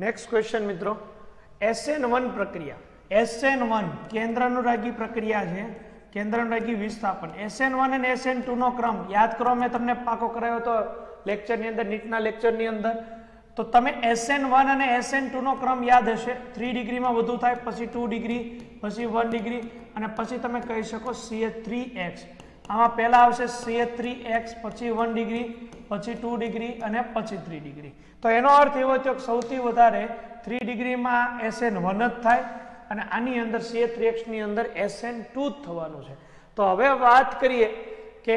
next question मित्रों SN1 प्रक्रिया SN1 केंद्रानुरागी प्रक्रिया है केंद्रानुरागी विस्थापन SN1 અને SN2 નો ક્રમ યાદ કરો મેં તમને પાકો કરાયો તો લેક્ચર ની અંદર નીટના લેક્ચર ની અંદર તો તમે SN1 અને SN2 નો ક્રમ યાદ હશે 3 ડિગ્રી માં વધુ થાય પછી 2 ડિગ્રી પછી 1 ડિગ્રી અને પછી તમે કહી શકો CH3X આમાં પહેલા આવશે CH3X પછી 1 ડિગ્રી પછી 2 ડિગ્રી અને પછી 3 ડિગ્રી તો એનો અર્થ એવો થયો કે સૌથી વધારે 3 ડિગ્રી માં SN1 જ થાય અને આની અંદર CH3X ની અંદર SN2 જ થવાનું છે તો હવે વાત કરીએ કે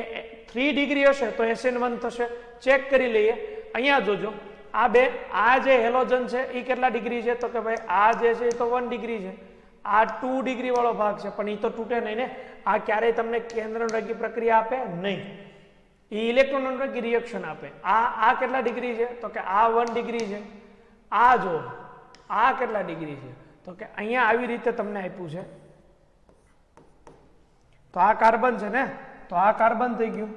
3 ડિગ્રી હશે તો SN1 થશે ચેક કરી લઈએ અહીંયા જોજો આ બે આ જે હેલોજન છે એ કેટલા ડિગ્રી છે તો કે ભાઈ આ જે છે એ તો 1 ડિગ્રી છે आ 2 डिग्री वालों भाग है पण ई तो तूटे नहीं ने आ क्यारे तमने केंद्रानुरागी प्रक्रिया आपे नहीं ई इलेक्ट्रोनुरागी रिएक्शन आपे आ आ केटला डिग्री है तो के आ 1 डिग्री है आ जो आ केटला डिग्री है तो के अहींया આવી રીતે તમને આપ્યું છે तो आ कार्बन है ने तो आ कार्बन થઈ ગયું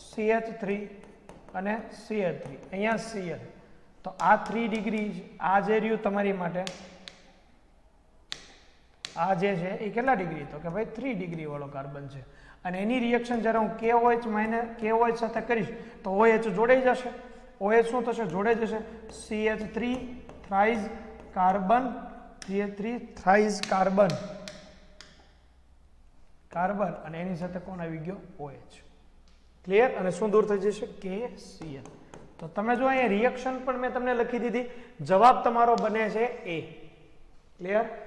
CH3 અને CH3 अहींया Cl तो आ 3 डिग्री आ जे રહ્યું તમારી માટે आ जे छे ए केटला डिग्री तो के भाई 3 डिग्री वालों कार्बन छे अने एनी रिएक्शन जरा हूँ KOH साथे करीश तो OH जोड़ाई जशे OH शुं थशे जोड़ाई जशे CH3 thrice carbon CH3 thrice carbon carbon अने एनी साथे कोण आवी गयो OH क्लियर अने शुं दूर थई जशे KCl तो तमे जो अहींया रिएक्शन पण मैं तमने लखी दीधी जवाब तमारो बने छे A क्लियर